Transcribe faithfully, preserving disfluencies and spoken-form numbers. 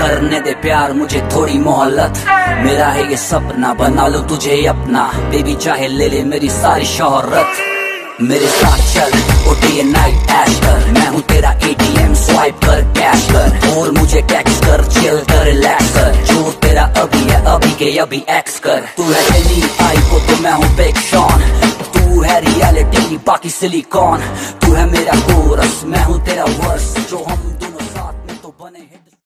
करने दे प्यार मुझे थोड़ी मोहलत, मेरा है ये सपना बना लो तुझे अपना, बेबी चाहे ले ले मेरी सारी शोहरत। मेरे साथ चल उठे ये नाइट ऐश कर, मैं हूँ तेरा एटीएम, स्वाइप कर कैश कर, और मुझे टैक्स कर, चिल कर, रिलैक्स कर, जो तेरा अभी है अभी के अभी एक्स कर। तू है दिल्ली आई को तो मैं हूँ बिग शॉन, तू है रियलिटी बाकी सिलिकॉन, तू है मेरा कोरस मैं हूँ तेरा वर्स, जो हम